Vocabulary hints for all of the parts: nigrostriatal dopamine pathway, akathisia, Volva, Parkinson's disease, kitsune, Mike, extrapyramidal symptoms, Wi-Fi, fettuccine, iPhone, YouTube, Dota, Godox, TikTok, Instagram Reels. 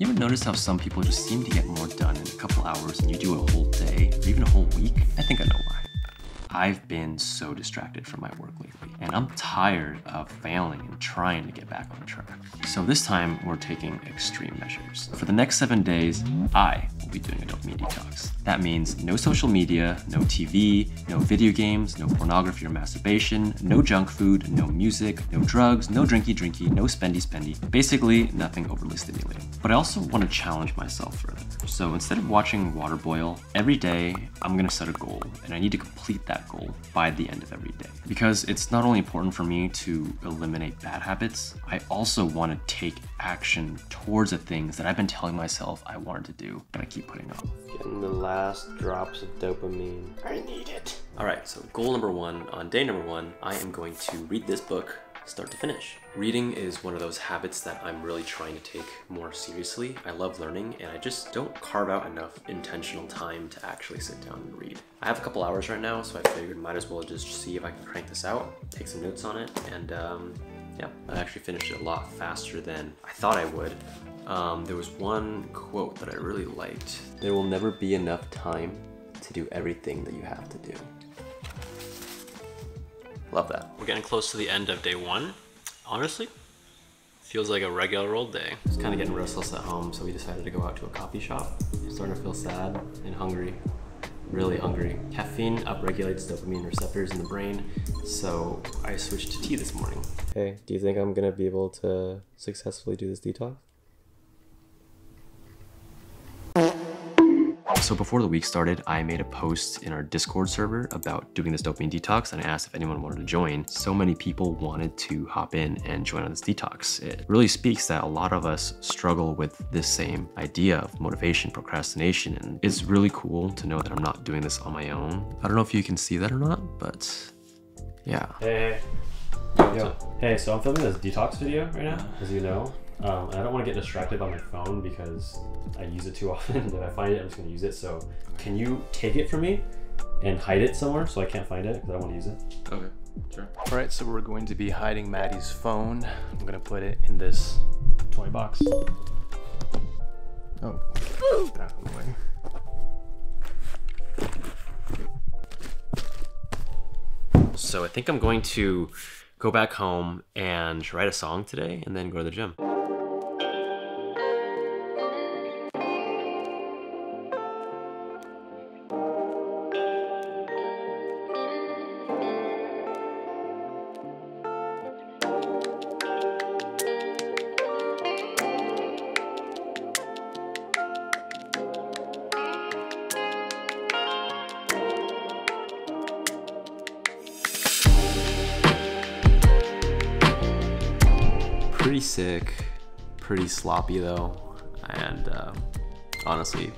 You ever notice how some people just seem to get more done in a couple hours than you do a whole day, or even a whole week? I think I know why. I've been so distracted from my work lately, and I'm tired of failing and trying to get back on track. So this time, we're taking extreme measures. For the next 7 days, I will be doing a dopamine detox. That means no social media, no TV, no video games, no pornography or masturbation, no junk food, no music, no drugs, no drinky, no spendy. Basically, nothing overly stimulating. But I also want to challenge myself further. So instead of watching water boil, every day, I'm gonna set a goal, and I need to complete that goal by the end of every day. Because it's not only important for me to eliminate bad habits, I also want to take action towards the things that I've been telling myself I wanted to do, but I keep putting off. Getting the last drops of dopamine. I need it. All right, so goal number one, on day number one, I am going to read this book start to finish. Reading is one of those habits that I'm really trying to take more seriously. I love learning, and I just don't carve out enough intentional time to actually sit down and read. I have a couple hours right now, so I figured might as well just see if I can crank this out, take some notes on it, and yeah, I actually finished it a lot faster than I thought I would. There was one quote that I really liked. There will never be enough time to do everything that you have to do. Love that. We're getting close to the end of day one. Honestly, feels like a regular old day. It's kind of getting restless at home, so we decided to go out to a coffee shop. Starting to feel sad and hungry, really hungry. Caffeine upregulates dopamine receptors in the brain, so I switched to tea this morning. Hey, do you think I'm gonna be able to successfully do this detox? So before the week started, I made a post in our Discord server about doing this dopamine detox, and I asked if anyone wanted to join. So many people wanted to hop in and join on this detox. It really speaks that a lot of us struggle with this same idea of motivation, procrastination, and it's really cool to know that I'm not doing this on my own. I don't know if you can see that or not, but yeah. Hey, yo. Hey, so I'm filming this detox video right now, as you know. I don't want to get distracted by my phone because I use it too often. If I find it, I'm just going to use it. So can you take it from me and hide it somewhere so I can't find it because I want to use it? Okay, sure. All right, so we're going to be hiding Maddie's phone. I'm going to put it in this toy box. Oh, get that away. So I think I'm going to go back home and write a song today and then go to the gym. Pretty sick, pretty sloppy though, and honestly,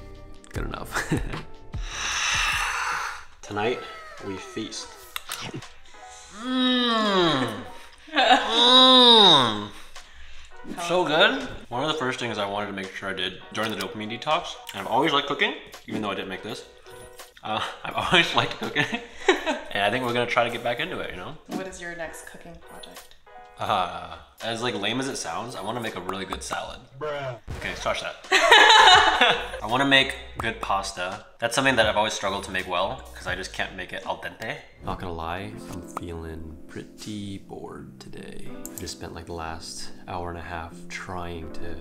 good enough. Tonight, we feast. So good. One of the first things I wanted to make sure I did during the dopamine detox, and I've always liked cooking, even though I didn't make this. I've always liked cooking, and I think we're gonna try to get back into it, you know? What is your next cooking project? As like lame as it sounds, I want to make a really good salad. Bruh. Okay, scratch that. I want to make good pasta. That's something that I've always struggled to make well, because I just can't make it al dente. Not gonna lie, I'm feeling pretty bored today. I just spent like the last hour and a half trying to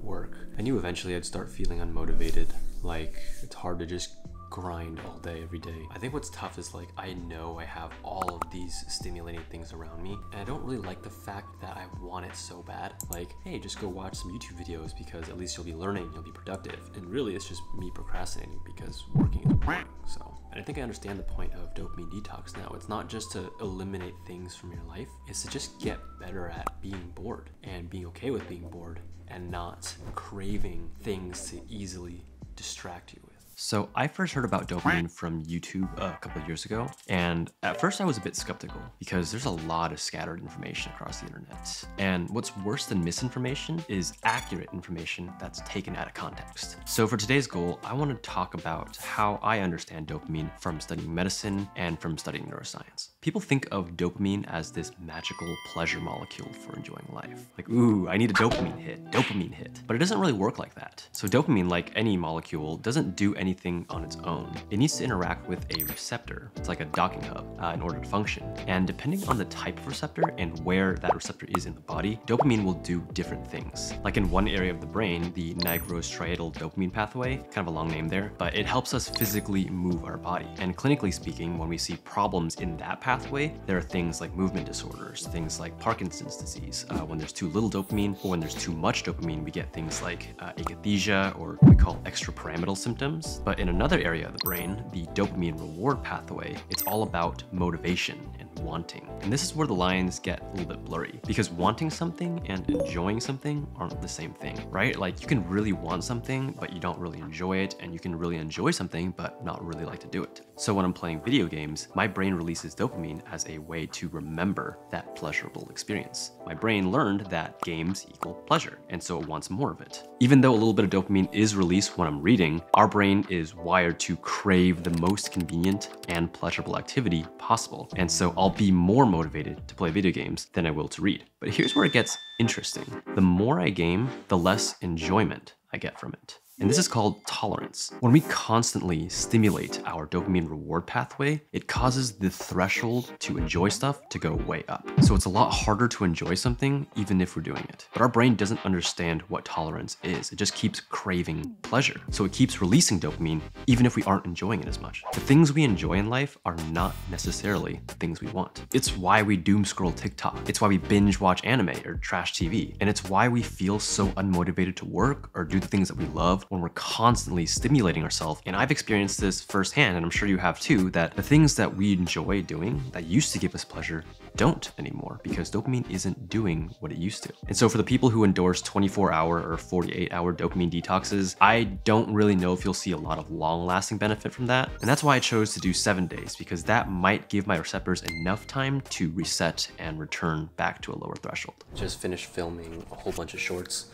work. I knew eventually I'd start feeling unmotivated. Like, it's hard to just grind all day, every day. I think what's tough is like, I know I have all of these stimulating things around me, and I don't really like the fact that I want it so bad. Like, hey, just go watch some YouTube videos because at least you'll be learning, you'll be productive. And really it's just me procrastinating because working is boring, so. And I think I understand the point of dopamine detox now. It's not just to eliminate things from your life, it's to just get better at being bored and being okay with being bored and not craving things to easily distract you with. So I first heard about dopamine from YouTube a couple of years ago, and at first I was a bit skeptical because there's a lot of scattered information across the internet. And what's worse than misinformation is accurate information that's taken out of context. So for today's goal, I want to talk about how I understand dopamine from studying medicine and from studying neuroscience. People think of dopamine as this magical pleasure molecule for enjoying life. Like, ooh, I need a dopamine hit, but it doesn't really work like that. So dopamine, like any molecule, doesn't do anything on its own. It needs to interact with a receptor. It's like a docking hub in order to function. And depending on the type of receptor and where that receptor is in the body, dopamine will do different things. Like in one area of the brain, the nigrostriatal dopamine pathway, kind of a long name there, but it helps us physically move our body. And clinically speaking, when we see problems in that pathway, there are things like movement disorders, things like Parkinson's disease. When there's too little dopamine or when there's too much dopamine, we get things like akathisia, or what we call extrapyramidal symptoms. But in another area of the brain, the dopamine reward pathway, it's all about motivation and wanting. And this is where the lines get a little bit blurry, because wanting something and enjoying something aren't the same thing, right? Like, you can really want something, but you don't really enjoy it, and you can really enjoy something, but not really like to do it. So when I'm playing video games, my brain releases dopamine as a way to remember that pleasurable experience. My brain learned that games equal pleasure, and so it wants more of it. Even though a little bit of dopamine is released when I'm reading, our brain is wired to crave the most convenient and pleasurable activity possible, and so I'll be more motivated to play video games than I will to read. But here's where it gets interesting. The more I game, the less enjoyment I get from it. And this is called tolerance. When we constantly stimulate our dopamine reward pathway, it causes the threshold to enjoy stuff to go way up. So it's a lot harder to enjoy something, even if we're doing it. But our brain doesn't understand what tolerance is. It just keeps craving pleasure. So it keeps releasing dopamine, even if we aren't enjoying it as much. The things we enjoy in life are not necessarily the things we want. It's why we doom scroll TikTok. It's why we binge watch anime or trash TV. And it's why we feel so unmotivated to work or do the things that we love when we're constantly stimulating ourselves. And I've experienced this firsthand, and I'm sure you have too, that the things that we enjoy doing that used to give us pleasure don't anymore, because dopamine isn't doing what it used to. And so for the people who endorse 24-hour or 48-hour dopamine detoxes, I don't really know if you'll see a lot of long-lasting benefit from that. And that's why I chose to do 7 days, because that might give my receptors enough time to reset and return back to a lower threshold. Just finished filming a whole bunch of shorts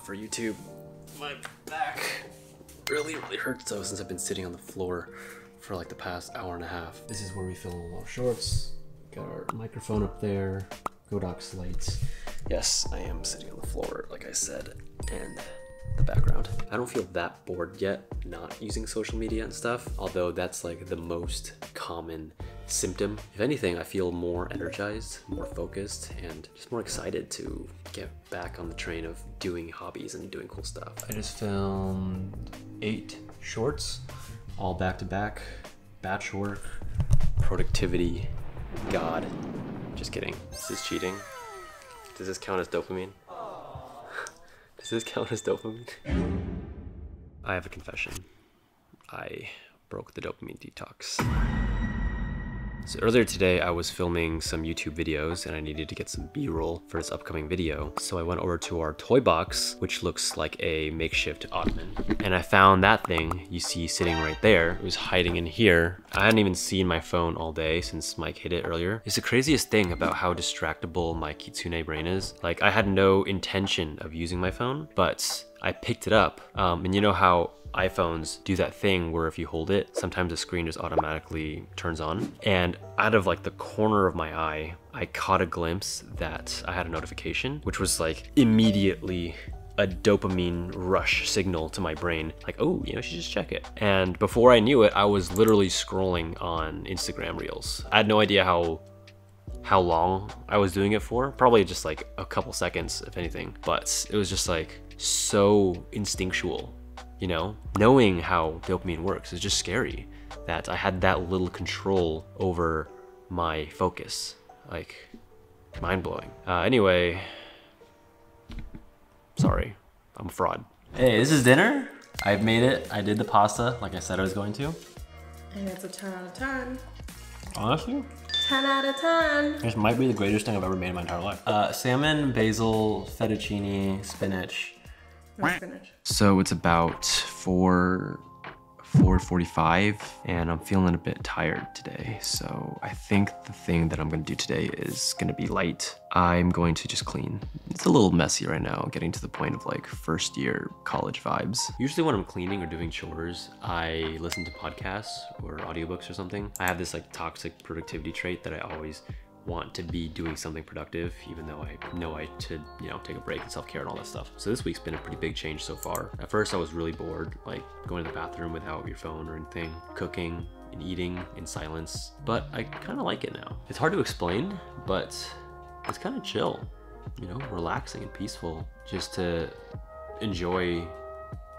for YouTube. My back really hurts though, since I've been sitting on the floor for like the past hour and a half. This is where we film a lot of shorts. Got our microphone up there, Godox lights. Yes, I am sitting on the floor, like I said, and the background. I don't feel that bored yet, not using social media and stuff, although that's like the most common symptom. If anything, I feel more energized, more focused, and just more excited to get back on the train of doing hobbies and doing cool stuff. I just filmed 8 shorts, all back to back, batch work, productivity, God. Just kidding. This is cheating. Does this count as dopamine? Does this count as dopamine? I have a confession. I broke the dopamine detox. So earlier today, I was filming some YouTube videos and I needed to get some B-roll for this upcoming video. So I went over to our toy box, which looks like a makeshift ottoman. And I found that thing you see sitting right there. It was hiding in here. I hadn't even seen my phone all day since Mike hid it earlier. It's the craziest thing about how distractible my kitsune brain is. Like, I had no intention of using my phone, but I picked it up. And you know how iPhones do that thing where if you hold it, sometimes the screen just automatically turns on. And out of like the corner of my eye, I caught a glimpse that I had a notification, which was like immediately a dopamine rush signal to my brain. Like, oh, you know, she just check it. And before I knew it, I was literally scrolling on Instagram Reels. I had no idea how long I was doing it for, probably just like a couple seconds, if anything. But it was just like so instinctual. You know, knowing how dopamine works is just scary, that I had that little control over my focus. Like, mind-blowing. Anyway, sorry, I'm a fraud. Hey, this is dinner. I've made it. I did the pasta like I said I was going to. And that's a 10 out of 10. Honestly? 10 out of 10. This might be the greatest thing I've ever made in my entire life. Salmon, basil, fettuccine, spinach. No spinach. So it's about 4 4:45 and I'm feeling a bit tired today. So I think the thing that I'm gonna do today is gonna be light. I'm going to just clean. It's a little messy right now, getting to the point of like first year college vibes. Usually when I'm cleaning or doing chores, I listen to podcasts or audiobooks or something. I have this like toxic productivity trait that I always want to be doing something productive, even though I know I should, you know, take a break and self-care and all that stuff. So this week's been a pretty big change so far. At first I was really bored, like going to the bathroom without your phone or anything, cooking and eating in silence, but I kind of like it now. It's hard to explain, but it's kind of chill, you know, relaxing and peaceful, just to enjoy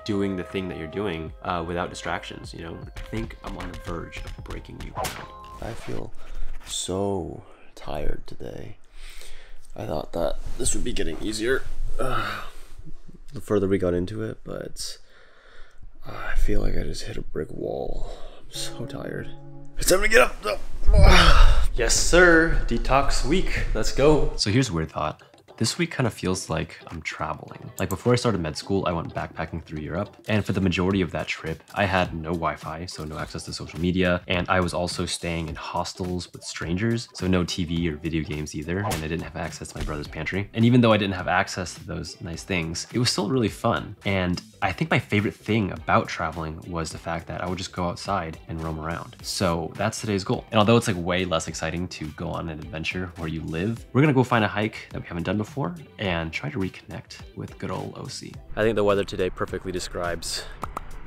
doing the thing that you're doing without distractions, you know? I think I'm on the verge of breaking new ground. I feel so tired today. I thought that this would be getting easier the further we got into it, but I feel like I just hit a brick wall. I'm so tired. It's time to get up. Yes, sir. Detox week. Let's go. So here's a weird thought. This week kind of feels like I'm traveling. Like before I started med school, I went backpacking through Europe. And for the majority of that trip, I had no Wi-Fi, so no access to social media. And I was also staying in hostels with strangers, so no TV or video games either. And I didn't have access to my brother's pantry. And even though I didn't have access to those nice things, it was still really fun. And I think my favorite thing about traveling was the fact that I would just go outside and roam around. So that's today's goal. And although it's like way less exciting to go on an adventure where you live, we're gonna go find a hike that we haven't done before and try to reconnect with good old OC. I think the weather today perfectly describes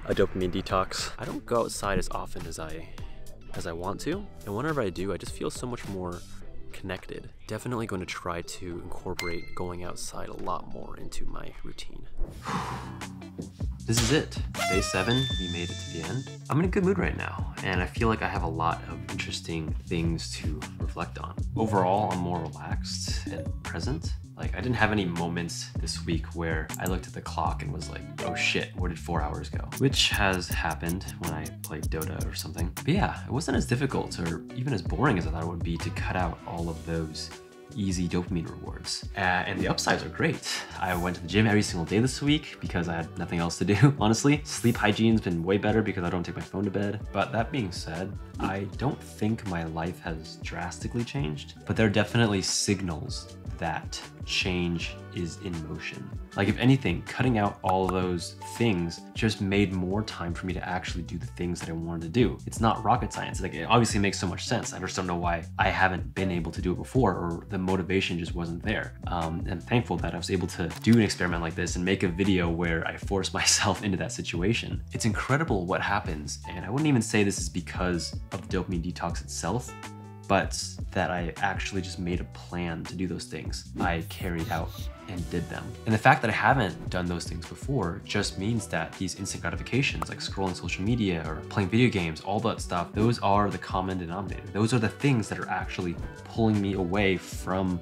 a dopamine detox. I don't go outside as often as I want to, and whenever I do, I just feel so much more connected. Definitely going to try to incorporate going outside a lot more into my routine. This is it. Day 7, we made it to the end. I'm in a good mood right now, and I feel like I have a lot of interesting things to reflect on. Overall, I'm more relaxed and present. Like, I didn't have any moments this week where I looked at the clock and was like, oh shit, where did 4 hours go? Which has happened when I played Dota or something. But yeah, it wasn't as difficult or even as boring as I thought it would be to cut out all of those easy dopamine rewards. And the upsides are great. I went to the gym every single day this week because I had nothing else to do, honestly. Sleep hygiene's been way better because I don't take my phone to bed. But that being said, I don't think my life has drastically changed, but there are definitely signals that change is in motion. Like if anything, cutting out all those things just made more time for me to actually do the things that I wanted to do. It's not rocket science. Like it obviously makes so much sense. I just don't know why I haven't been able to do it before, or the motivation just wasn't there. And I'm thankful that I was able to do an experiment like this and make a video where I forced myself into that situation. It's incredible what happens. And I wouldn't even say this is because of dopamine detox itself, but that I actually just made a plan to do those things. I carried out and did them. And the fact that I haven't done those things before just means that these instant gratifications, like scrolling social media or playing video games, all that stuff, those are the common denominator. Those are the things that are actually pulling me away from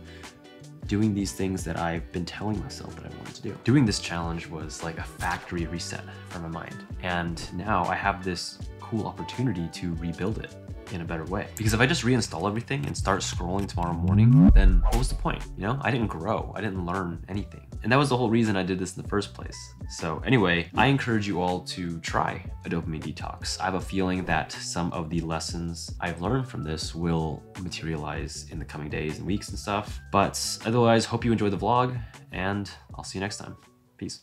doing these things that I've been telling myself that I wanted to do. Doing this challenge was like a factory reset for my mind. And now I have this cool opportunity to rebuild it in a better way. Because if I just reinstall everything and start scrolling tomorrow morning, then what was the point? You know, I didn't grow, I didn't learn anything. And that was the whole reason I did this in the first place. So anyway, I encourage you all to try a dopamine detox. I have a feeling that some of the lessons I've learned from this will materialize in the coming days and weeks and stuff. But otherwise, hope you enjoy the vlog, and I'll see you next time. Peace.